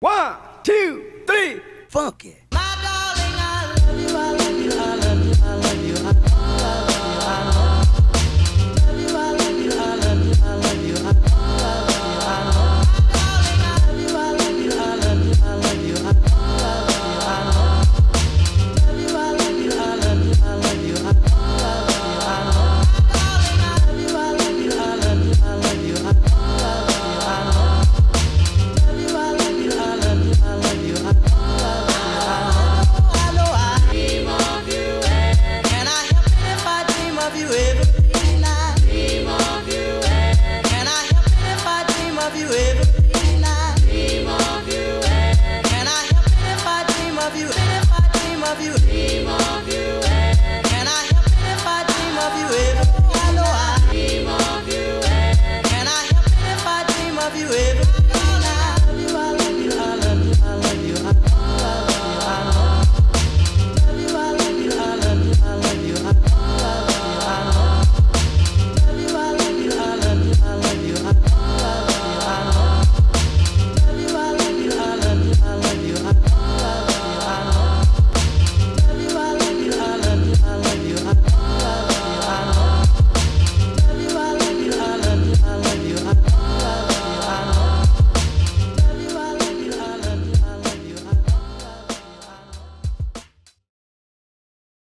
1, 2, 3, fuck it.